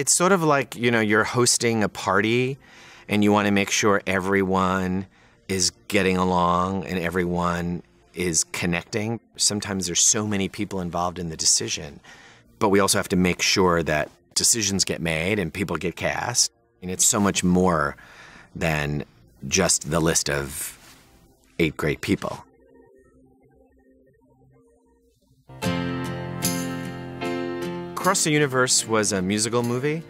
It's sort of like, you know, you're hosting a party and you want to make sure everyone is getting along and everyone is connecting. Sometimes there's so many people involved in the decision, but we also have to make sure that decisions get made and people get cast. And it's so much more than just the list of 8 great people. Across the Universe was a musical movie,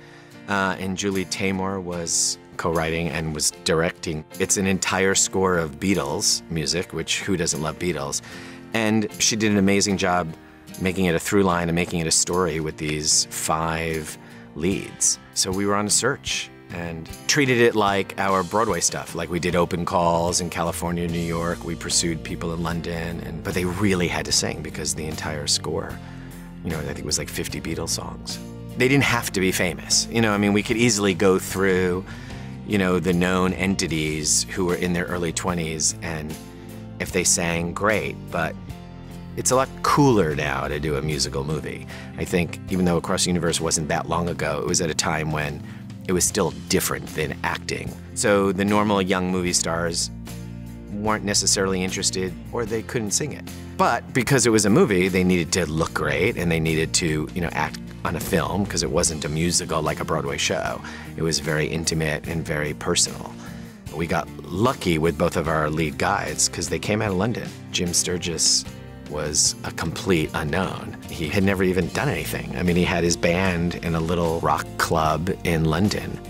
and Julie Taymor was co-writing and was directing. It's an entire score of Beatles music, which who doesn't love Beatles? And she did an amazing job making it a through line and making it a story with these 5 leads. So we were on a search and treated it like our Broadway stuff. Like we did open calls in California, New York. We pursued people in London, but they really had to sing because the entire score, you know, I think it was like 50 Beatles songs. They didn't have to be famous. You know, I mean, we could easily go through, you know, the known entities who were in their early 20s, and if they sang, great, but it's a lot cooler now to do a musical movie. I think even though Across the Universe wasn't that long ago, it was at a time when it was still different than acting. So the normal young movie stars weren't necessarily interested, or they couldn't sing it. But because it was a movie, they needed to look great and they needed to, you know, act on a film because it wasn't a musical like a Broadway show. It was very intimate and very personal. We got lucky with both of our lead guys because they came out of London. Jim Sturgess was a complete unknown. He had never even done anything. I mean, he had his band in a little rock club in London.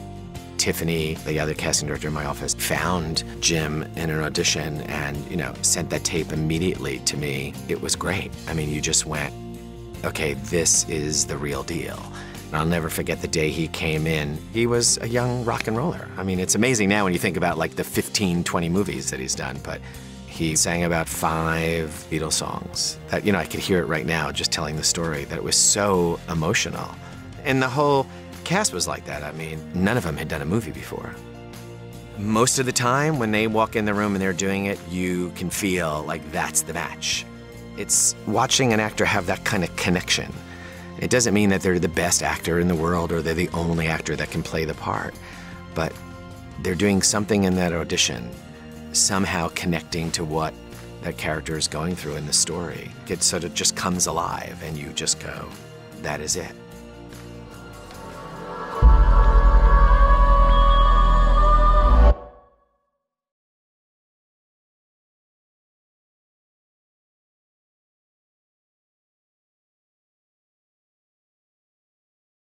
Tiffany, the other casting director in my office, found Jim in an audition and, you know, sent that tape immediately to me. It was great. I mean, you just went, okay, this is the real deal. And I'll never forget the day he came in. He was a young rock and roller. I mean, it's amazing now when you think about like the 15, 20 movies that he's done, but he sang about 5 Beatles songs. That, you know, I could hear it right now just telling the story, that it was so emotional. And the whole cast was like that. I mean, none of them had done a movie before. Most of the time when they walk in the room and they're doing it, you can feel like that's the match. It's watching an actor have that kind of connection. It doesn't mean that they're the best actor in the world or they're the only actor that can play the part, but they're doing something in that audition, somehow connecting to what that character is going through in the story. It sort of just comes alive and you just go, that is it.